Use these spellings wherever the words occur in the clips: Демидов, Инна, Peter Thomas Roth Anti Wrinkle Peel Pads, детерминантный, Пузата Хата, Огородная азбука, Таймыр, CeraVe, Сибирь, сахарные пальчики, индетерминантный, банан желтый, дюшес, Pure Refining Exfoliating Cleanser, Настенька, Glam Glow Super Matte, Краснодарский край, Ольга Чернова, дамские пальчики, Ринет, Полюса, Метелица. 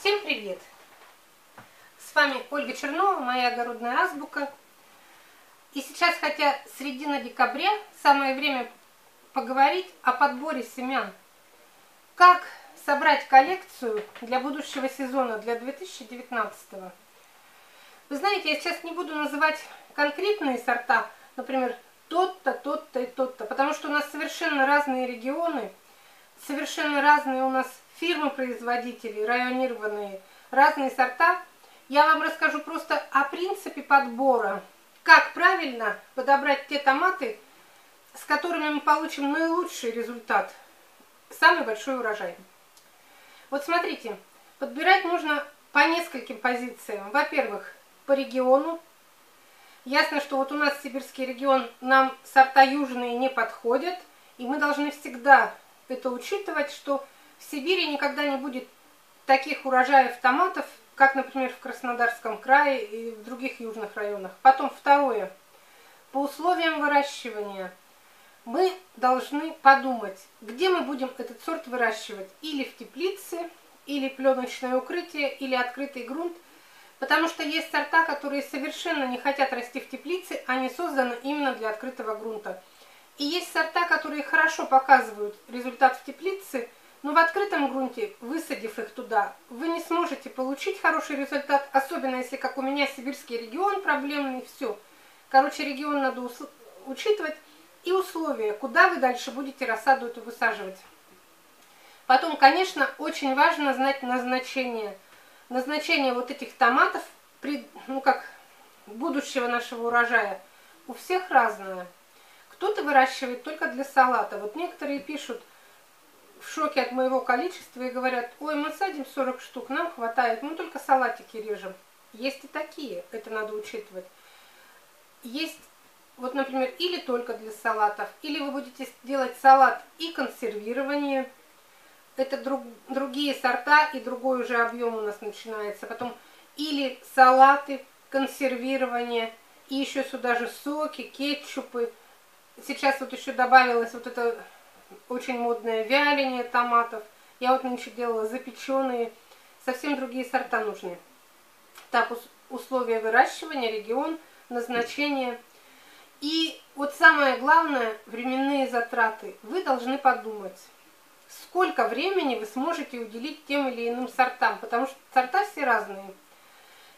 Всем привет! С вами Ольга Чернова, моя огородная азбука. И сейчас, хотя середина декабря, самое время поговорить о подборе семян. Как собрать коллекцию для будущего сезона, для 2019-го. Вы знаете, я сейчас не буду называть конкретные сорта, например, тот-то, тот-то и тот-то, потому что у нас совершенно разные регионы, совершенно разные у нас фирмы-производители, районированные, разные сорта. Я вам расскажу просто о принципе подбора, как правильно подобрать те томаты, с которыми мы получим наилучший результат, самый большой урожай. Вот смотрите, подбирать нужно по нескольким позициям. Во-первых, по региону. Ясно, что вот у нас сибирский регион, нам сорта южные не подходят, и мы должны всегда это учитывать, что в Сибири никогда не будет таких урожаев томатов, как, например, в Краснодарском крае и в других южных районах. Потом второе. По условиям выращивания мы должны подумать, где мы будем этот сорт выращивать. Или в теплице, или пленочное укрытие, или открытый грунт. Потому что есть сорта, которые совершенно не хотят расти в теплице, они созданы именно для открытого грунта. И есть сорта, которые хорошо показывают результат в теплице, но в открытом грунте, высадив их туда, вы не сможете получить хороший результат, особенно если, как у меня, сибирский регион проблемный, все. Короче, регион надо учитывать и условия, куда вы дальше будете рассаду эту высаживать. Потом, конечно, очень важно знать назначение. Назначение вот этих томатов, будущего нашего урожая, у всех разное. Кто-то выращивает только для салата. Вот некоторые пишут, в шоке от моего количества, и говорят: ой, мы садим 40 штук, нам хватает, мы только салатики режем. Есть и такие, это надо учитывать. Есть, вот, например, или только для салатов, или вы будете делать салат и консервирование. Это другие сорта, и другой уже объем у нас начинается. Потом или салаты, консервирование, и еще сюда же соки, кетчупы. Сейчас вот еще добавилось вот это очень модное вяление томатов. Я вот нынче делала запеченные. Совсем другие сорта нужны. Так, условия выращивания, регион, назначение. И вот самое главное, временные затраты. Вы должны подумать, сколько времени вы сможете уделить тем или иным сортам, потому что сорта все разные.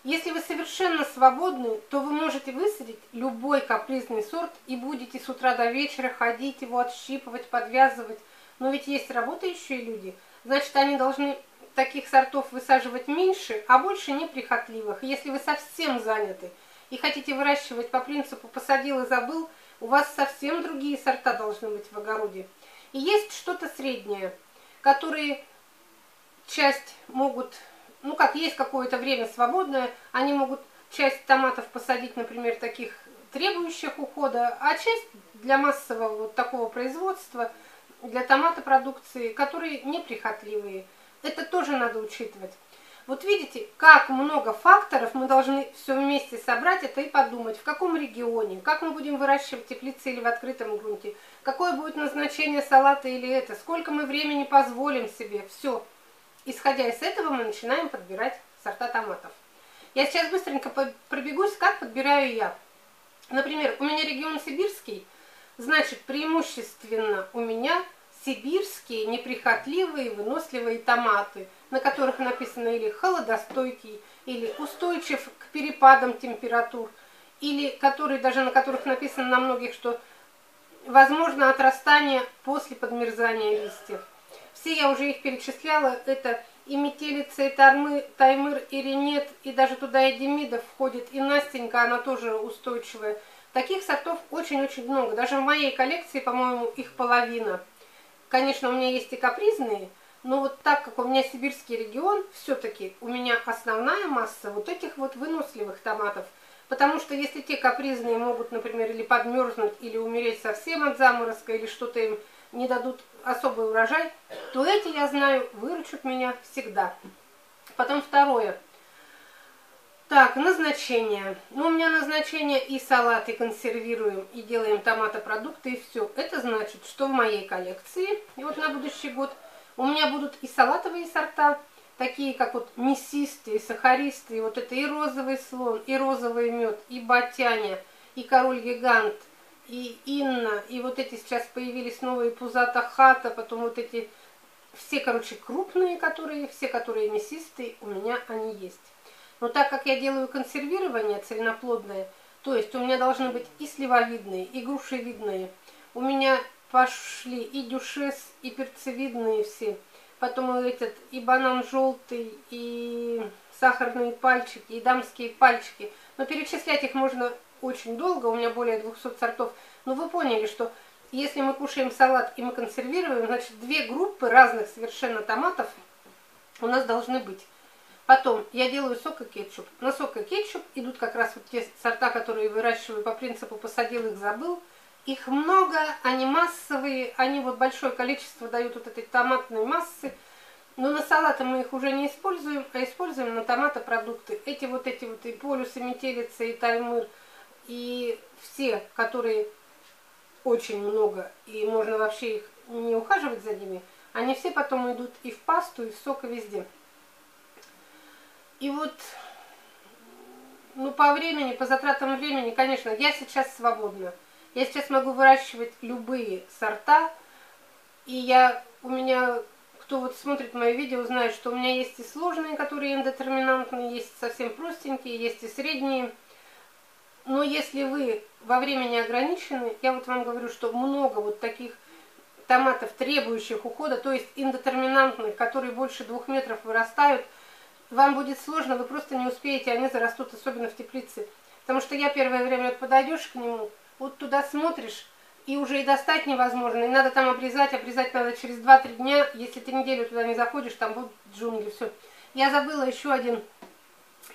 Если вы совершенно свободны, то вы можете высадить любой капризный сорт и будете с утра до вечера ходить, его отщипывать, подвязывать. Но ведь есть работающие люди, значит, они должны таких сортов высаживать меньше, а больше неприхотливых. Если вы совсем заняты и хотите выращивать по принципу «посадил и забыл», у вас совсем другие сорта должны быть в огороде. И есть что-то среднее, которые часть могут... есть какое-то время свободное, они могут часть томатов посадить, например, таких требующих ухода, а часть для массового вот такого производства, для томатопродукции, которые неприхотливые. Это тоже надо учитывать. Вот видите, как много факторов мы должны все вместе собрать это и подумать, в каком регионе, как мы будем выращивать в теплице или в открытом грунте, какое будет назначение салата или это, сколько мы времени позволим себе, все. Исходя из этого, мы начинаем подбирать сорта томатов. Я сейчас быстренько пробегусь, как подбираю я. Например, у меня регион сибирский, значит, преимущественно у меня сибирские неприхотливые выносливые томаты, на которых написано или холодостойкий, или устойчив к перепадам температур, или которые, даже на которых написано на многих, что возможно отрастание после подмерзания листьев. Все я уже их перечисляла, это и Метелица, и Таймыр, и Ринет, и даже туда и Демидов входит, и Настенька, она тоже устойчивая. Таких сортов очень-очень много, даже в моей коллекции, по-моему, их половина. Конечно, у меня есть и капризные, но вот так как у меня сибирский регион, все-таки у меня основная масса вот этих вот выносливых томатов. Потому что если те капризные могут, например, или подмерзнуть, или умереть совсем от заморозка, или что-то им не дадут особый урожай, то эти, я знаю, выручат меня всегда. Потом второе. Так, назначение. Ну, у меня назначение и салаты консервируем, и делаем томатопродукты, и все. Это значит, что в моей коллекции, и вот на будущий год, у меня будут и салатовые сорта, такие как вот мясистые, сахаристые. Вот это и розовый слон, и розовый мед, и ботяня, и король-гигант, и Инна. И вот эти сейчас появились новые Пузата Хата, потом вот эти все, короче, крупные, которые мясистые, у меня они есть. Но так как я делаю консервирование цельноплодное, то есть у меня должны быть и сливовидные, и грушевидные. У меня пошли и дюшес, и перцевидные все. Потом этот и банан желтый, и сахарные пальчики, и дамские пальчики. Но перечислять их можно очень долго, у меня более 200 сортов. Но вы поняли, что если мы кушаем салат и мы консервируем, значит, две группы разных совершенно томатов у нас должны быть. Потом я делаю сок и кетчуп. На сок и кетчуп идут как раз вот те сорта, которые выращиваю по принципу «посадил их, забыл». Их много, они массовые, они вот большое количество дают вот этой томатной массы. Но на салаты мы их уже не используем, а используем на томатопродукты. Эти вот и Полюса, и Метелица, и Таймыр, и все, которые очень много, и можно вообще их не ухаживать за ними, они все потом идут и в пасту, и в сок, и везде. И вот, ну, по времени, по затратам времени, конечно, я сейчас свободна. Я сейчас могу выращивать любые сорта. И кто вот смотрит мои видео, знает, что у меня есть и сложные, которые индетерминантные, есть совсем простенькие, есть и средние. Но если вы во времени ограничены, я вот вам говорю, что много вот таких томатов, требующих ухода, то есть индетерминантных, которые больше 2 метров вырастают, вам будет сложно, вы просто не успеете, они зарастут, особенно в теплице. Потому что я первое время вот подойдешь к нему, вот туда смотришь, и уже и достать невозможно. И надо там обрезать надо через 2-3 дня. Если ты неделю туда не заходишь, там будут джунгли, все. Я забыла еще один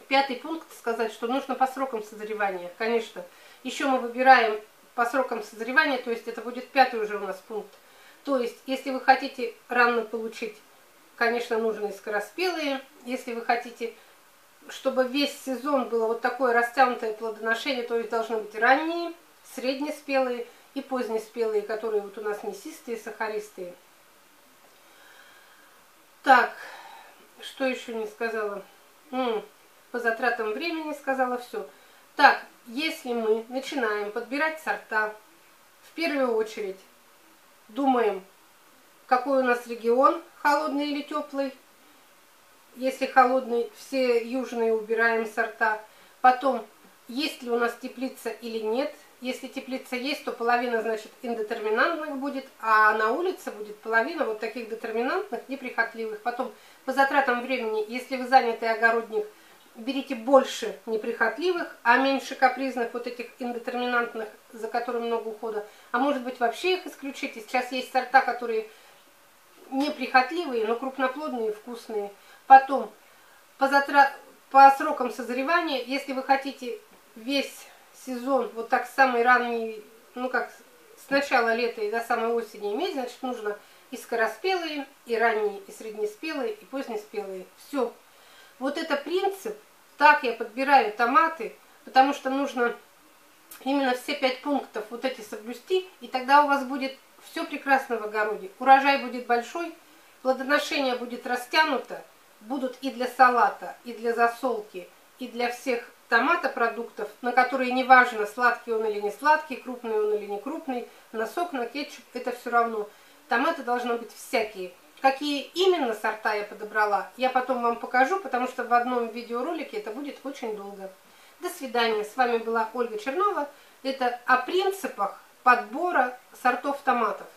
5-й пункт сказать, что нужно по срокам созревания, конечно. Еще мы выбираем по срокам созревания, то есть это будет 5-й уже у нас пункт. То есть, если вы хотите рано получить, конечно, нужны и скороспелые. Если вы хотите, чтобы весь сезон было вот такое растянутое плодоношение, то есть должны быть ранние, среднеспелые и позднеспелые, которые вот у нас мясистые, сахаристые. Так, что еще не сказала? По затратам времени сказала все. Так, если мы начинаем подбирать сорта, в первую очередь думаем, какой у нас регион, холодный или теплый. Если холодный, все южные убираем сорта. Потом, есть ли у нас теплица или нет. Если теплица есть, то половина, значит, индетерминантных будет, а на улице будет половина вот таких детерминантных, неприхотливых. Потом, по затратам времени, если вы занятый огородник, берите больше неприхотливых, а меньше капризных, вот этих индетерминантных, за которыми много ухода. А может быть, вообще их исключите. Сейчас есть сорта, которые неприхотливые, но крупноплодные и вкусные. Потом, по срокам созревания, если вы хотите весь сезон, вот так самый ранний, ну как с начала лета и до самой осени иметь, значит, нужно и скороспелые, и ранние, и среднеспелые, и позднеспелые. Все. Вот это принцип, так я подбираю томаты, потому что нужно именно все 5 пунктов вот эти соблюсти, и тогда у вас будет все прекрасно в огороде. Урожай будет большой, плодоношение будет растянуто, будут и для салата, и для засолки, и для всех томатопродуктов, на которые не важно, сладкий он или не сладкий, крупный он или не крупный, на сок, на кетчуп, это все равно. Томаты должны быть всякие. Какие именно сорта я подобрала, я потом вам покажу, потому что в одном видеоролике это будет очень долго. До свидания, с вами была Ольга Чернова. Это о принципах подбора сортов томатов.